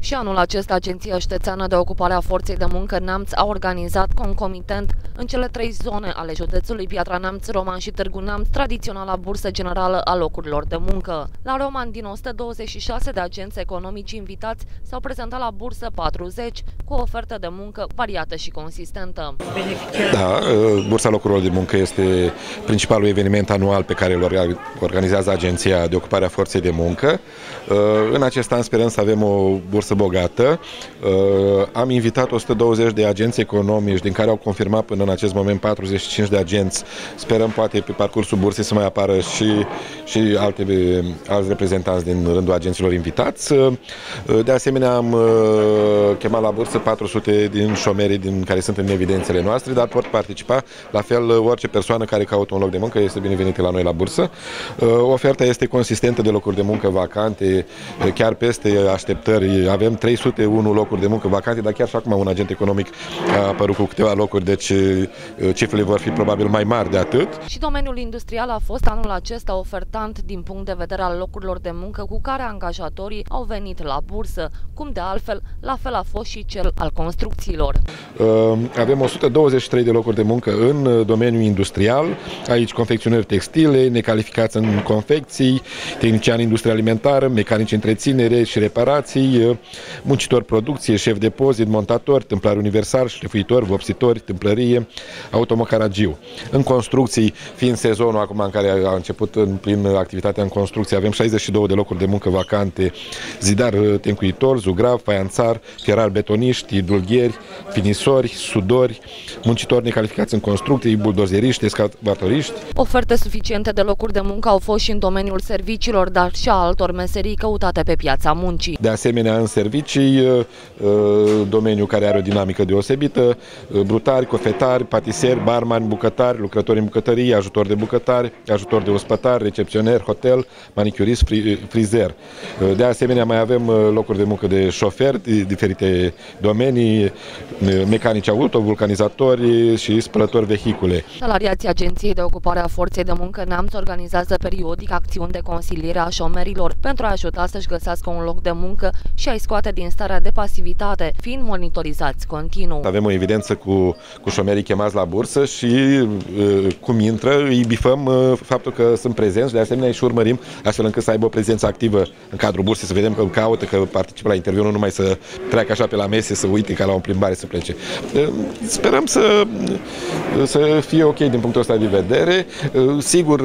Și anul acesta, Agenția Ștețeană de Ocupare a Forței de Muncă Neamț a organizat concomitent în cele 3 zone ale județului Piatra Neamț, Roman și Târgu Neamț tradiționala bursă generală a locurilor de muncă. La Roman, din 126 de agenți economici invitați, s-au prezentat la bursă 40, cu o ofertă de muncă variată și consistentă. Da, bursa locurilor de muncă este principalul eveniment anual pe care îl organizează Agenția de Ocupare a Forței de Muncă. În acest an sperăm să avem o bursă bogată. Am invitat 120 de agenți economici, din care au confirmat până în acest moment 45 de agenți. Sperăm poate pe parcursul bursei să mai apară și alți reprezentanți din rândul agenților invitați. De asemenea, am chemat la bursă 400 din șomerii care sunt în evidențele noastre, dar pot participa la fel orice persoană care caută un loc de muncă este binevenită la noi la bursă. Oferta este consistentă de locuri de muncă vacante, chiar peste așteptări. Avem 301 locuri de muncă vacante, dar chiar și acum un agent economic a apărut cu câteva locuri, deci cifrele vor fi probabil mai mari de atât. Și domeniul industrial a fost anul acesta ofertant din punct de vedere al locurilor de muncă cu care angajatorii au venit la bursă, cum de altfel, la fel a fost și cel al construcțiilor. Avem 123 de locuri de muncă în domeniul industrial, aici confecționări textile, necalificați în confecții, tehnician industrie alimentară, mecanici întreținere și reparații, muncitor producție, șef de pozit, montator, tâmplar universal, șlefuitor, vopsitor, tâmplărie, automăcaragiu. În construcții, fiind sezonul acum în care a început în plin activitatea în construcție, avem 62 de locuri de muncă vacante, zidar, tencuitor, zugrav, faianțar, fierar betoniști, dulgheri, finisori, sudori, muncitori necalificați în construcții, buldozeriști, excavatoriști. Oferte suficiente de locuri de muncă au fost și în domeniul serviciilor, dar și a altor meserii căutate pe piața muncii. De asemenea, în servicii, domeniu care are o dinamică deosebită, brutari, cofetari, patiseri, barmani, bucătari, lucrători în bucătărie, ajutori de bucătari, ajutori de ospătari, recepționer, hotel, manicurist, frizer. De asemenea, mai avem locuri de muncă de șoferi, diferite domenii, mecanici auto, vulcanizatori și spălători vehicule. Salariații Agenției de Ocupare a Forței de Muncă Neamț organizează periodic acțiuni de consiliere a șomerilor pentru a ajuta să-și găsească un loc de muncă și a-i scoate din starea de pasivitate, fiind monitorizați continuu. Avem o evidență cu șomerii chemați la bursă și cum intră, îi bifăm faptul că sunt prezenți, de asemenea și urmărim astfel încât să aibă o prezență activă în cadrul bursei, să vedem că caută, că participă la interviu, nu numai să treacă așa pe la mese, să uite ca la o plimbare să plece. Sperăm să fie ok din punctul ăsta de vedere. Sigur,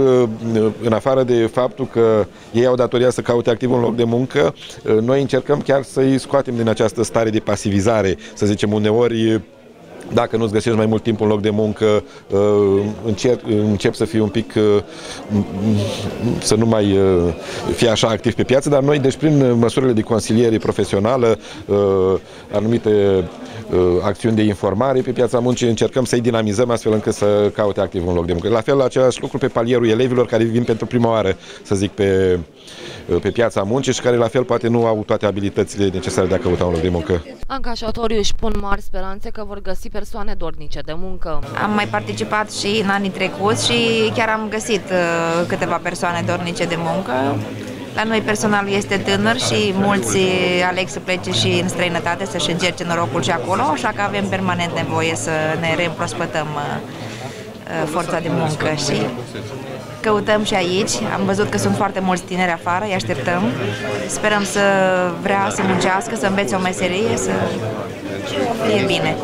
în afară de faptul că ei au datoria să caute activ un loc de muncă, noi încercăm chiar să-i scoatem din această stare de pasivizare, să zicem uneori. Dacă nu-ți găsești mai mult timp un loc de muncă, încep să fii un pic, să nu mai fii așa activ pe piață, dar noi, deci prin măsurile de consiliere profesională, anumite acțiuni de informare pe piața muncii, încercăm să-i dinamizăm astfel încât să caute activ un loc de muncă. La fel, același lucru pe palierul elevilor care vin pentru prima oară, să zic, pe piața muncii și care la fel poate nu au toate abilitățile necesare de a căuta un loc de muncă. Angajatorii își pun mari speranțe că vor găsi persoane dornice de muncă. Am mai participat și în anii trecuți și chiar am găsit câteva persoane dornice de muncă. La noi personal este tânăr și mulți aleg să plece și în străinătate să-și încerce norocul și acolo, așa că avem permanent nevoie să ne reîmprospătăm forța de muncă și căutăm și aici. Am văzut că sunt foarte mulți tineri afară, îi așteptăm. Sperăm să vrea să muncească, să învețe o meserie, să fie bine.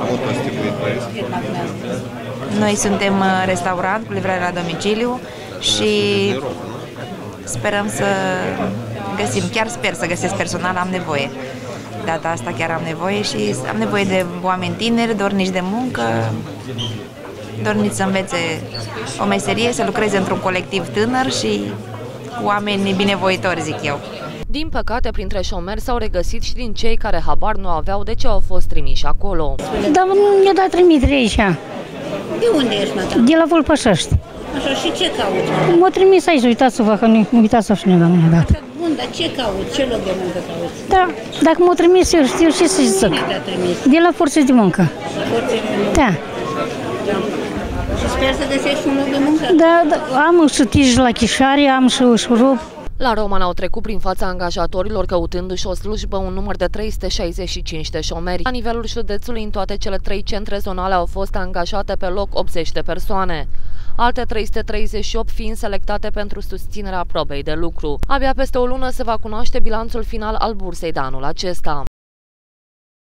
Noi suntem restaurant cu livrare la domiciliu și sperăm să găsim, chiar sper să găsesc personal, am nevoie. Data asta chiar am nevoie și am nevoie de oameni tineri, dornici de muncă, dorniți să învețe o meserie, să lucreze într-un colectiv tânăr și oameni binevoitori, zic eu. Din păcate, printre șomeri s-au regăsit și din cei care habar nu aveau de ce au fost trimiși acolo. Dar nu mi-a dat trimitere aici. De unde ești, madame? De la Volpășaști. Așa, și ce cauți? M-a trimis aici, uitați-vă că nu uitați-vă și nu am dat. Bun, dar ce cauți? Ce loc de muncă cauți? Da, dacă m-a trimis eu știu ce să zic. De la forțe de muncă. La forțe de muncă? Da. Și sper să găsești un loc de muncă? Da, am și tij la Chișare, am și ușurub. La Roman au trecut prin fața angajatorilor căutându-și o slujbă un număr de 365 de șomeri. La nivelul județului, în toate cele 3 centre zonale au fost angajate pe loc 80 de persoane, alte 338 fiind selectate pentru susținerea probei de lucru. Abia peste o lună se va cunoaște bilanțul final al bursei de anul acesta.